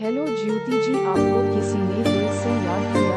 Hello ज्योति जी, आपको किसी ने दिल से याद किया।